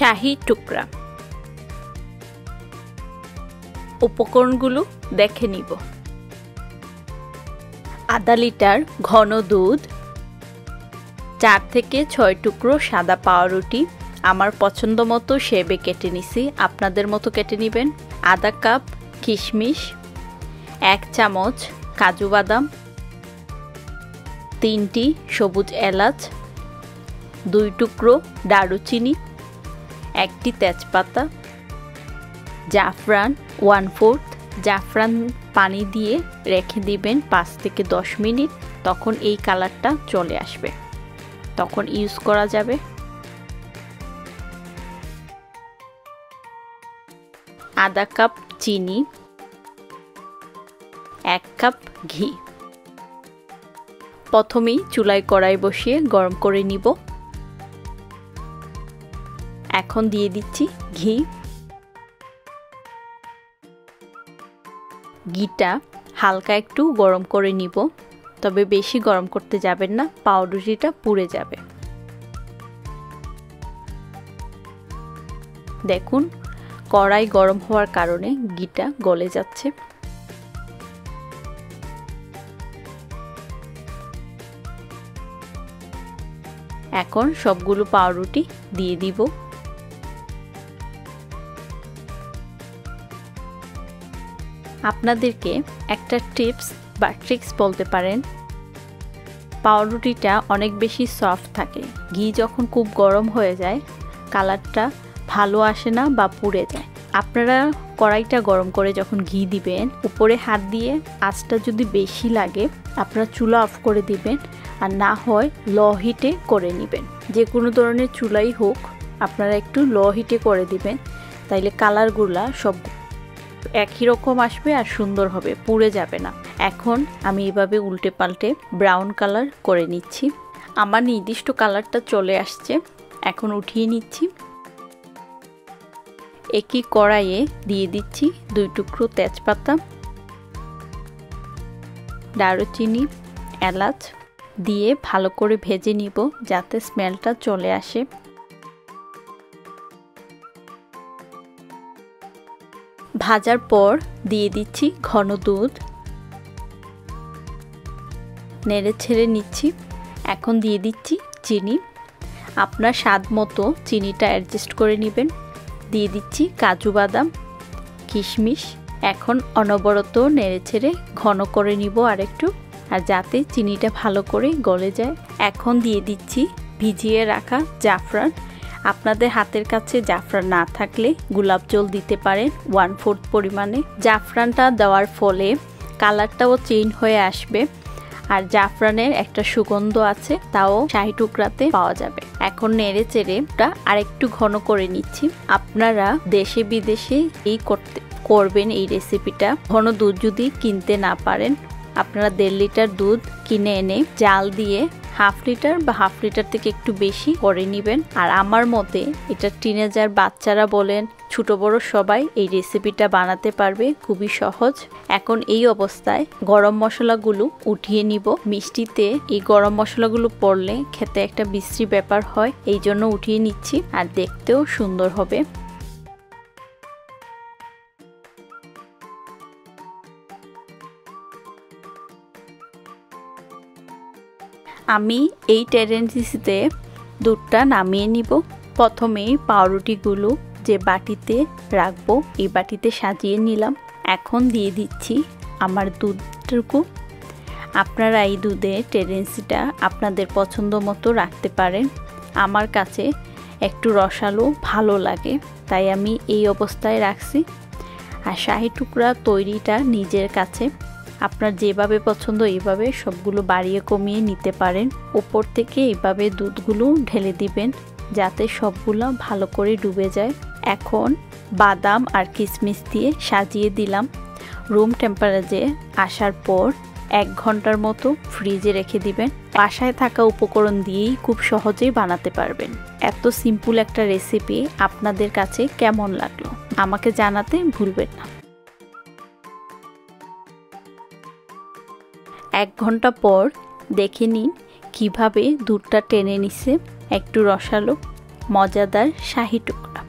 শাহী টুকরা উপকরণগুলো দেখে নিব। आधा लिटार घन दूध, 4 থেকে 6 टुकरो सादा पाउरुटी आमार पछंद मतो शेबे केटे निसी, आपनादेर मतो केटे निबेन। आधा कप किशमिश, 1 চাमच काजू बादाम, 3टी सबुज एलाच, 2 टुकरो दारुचिनी, 1टी तेजपाता, जाफरान 1/4। जाफरान पानी दिए रेखे दिबेन 5 থেকে 10 मिनट, तखन एई कालारटा चले आसबे, तखन यूज करा जाबे। आधा कप चीनी, 1 कप घी। प्रथमेई चूलाय कड़ाई बसिए गरम करे निब। एखन दिए दिच्छी घी। घीटा हालका एकटू गरम करे निब, तबे बेशी गरम करते जाबेन ना, पाउडुरिटा पुड़े जाबे। देखुन कड़ाई गरम होवार कारणे घीटा गले जाच्छे। एखन सबगुलो पाउरुटी दिए दिब। आपनादेरके एकटा टिप्स बा ट्रिक्स बोलते पारेन, पाउरुटीटा अनेक बेशी सफ्ट थाके, घी जखन खूब गरम हये जाय कालारटा भालो आसे ना बा पुड़े जाय। आपनारा कड़ाईटा गरम करे जखन घी दिबेन, उपरे हाथ दिए आँचटा जोदि बेशी लागे आपनारा चूला अफ करे दिबेन, आर ना हय लो हिटे करे नेबेन। जे कोनो धरनेर चूलाई होक आपनारा एकटु लो हिटे करे दिबेन, ताइले कालारगुला सब एक ही रकम आसबे आर सुंदर होबे, पुड़े जाबे ना। एखन आमी एइभाबे उल्टे पाल्टे ब्राउन कालार करे निच्छि। आमार निर्दिष्ट कालारटा चले आसछे, एखन उठिए निच्छि। एकी कड़ाइए दिए दिच्छि 2 टुकरो तेजपाता, दारुचिनी, एलाच दिए भालो करे भेजे निब जाते स्मेलटा चले आसे। भाजार पर दिए दिच्छी घन दूध, नेड़े छेड़े निच्छी। एखन दिए दिच्छी चीनी, आपनार स्वाद मतो चीनीटा एडजस्ट करे नेबेन। दिए दिच्छी काजू बादाम, किशमिश। एखन अनबरत नेड़े छेड़े घन करे निब आरेकटू, आर जाते चीनीटा भालो करे गले जाय। एखन दिए दिच्छी भिजिए राखा जाफरान। आपनादेर हातेर काछे जाफरान ना थाकले गोलाप जल दिते पारेन 1/4 परिमाणे। जाफरानटा देवार फले कालारटाओ चेंज हये आसबे, आर जाफरानेर एकटा सुगन्ध आछे ताओ शाही टुकराते पाওয়া যাবে। এখন নেড়ে চেড়ে আরেকটু ঘন করে নিচ্ছি। আপনারা দেশে বিদেশে এই করবেন এই রেসিপিটা। ঘন দুধ যদি কিনতে না পারেন আপনারা 1.5 লিটার দুধ কিনে এনে জাল দিয়ে 1/2 লিটার বা 1/2 লিটার থেকে একটু বেশি করে নেবেন। আর আমার মতে এটা টিনেজার বাচ্চারা বলেন ছোট বড় সবাই এই রেসিপিটা বানাতে পারবে, খুবই সহজ। এখন এই অবস্থায় গরম মশলাগুলো উঠিয়ে নিব। মিষ্টিতে এই গরম মশলাগুলো পড়লে খেতে একটা বিশ্রী ব্যাপার হয়, এই জন্য উঠিয়ে নিচ্ছি, আর দেখতেও সুন্দর হবে। आमी एई टेरेंसिते दूधटा नामिए निब। प्रथमे पाउरुटीगुलो जे बाटीते राखबो एई बाटीते साजिए निलाम। एखन दिए दिच्छी आमार दूधटुकु। आपनारा एई दूधे टेरेंसिटा आपनादेर पछंद मतो राखते पारेन। आमार काछे एकटु रसालो भालो लागे ताई आमी एई अवस्थाय राखছি। आर शाही टुकड़ा तैरिटा निजेर काছে আপনার যেভাবে পছন্দ এইভাবে সবগুলো বাড়িয়ে কমিয়ে নিতে পারেন। উপর থেকে এইভাবে দুধগুলো ঢেলে দিবেন যাতে সবগুলো ভালো করে ডুবে যায়। এখন বাদাম আর কিশমিশ দিয়ে সাজিয়ে দিলাম। রুম টেম্পারেচারে আসার পর 1 ঘন্টার মতো ফ্রিজে রেখে দিবেন। বাসায় থাকা উপকরণ দিয়েই খুব সহজেই বানাতে পারবেন। এত সিম্পল একটা রেসিপি আপনাদের কাছে কেমন লাগলো আমাকে জানাতে ভুলবেন না। 1 ঘন্টা पर देखे नीन किभाबे दूधटा टेने निछे, एकटू रसालो। মজাদার শাহী টুকরা।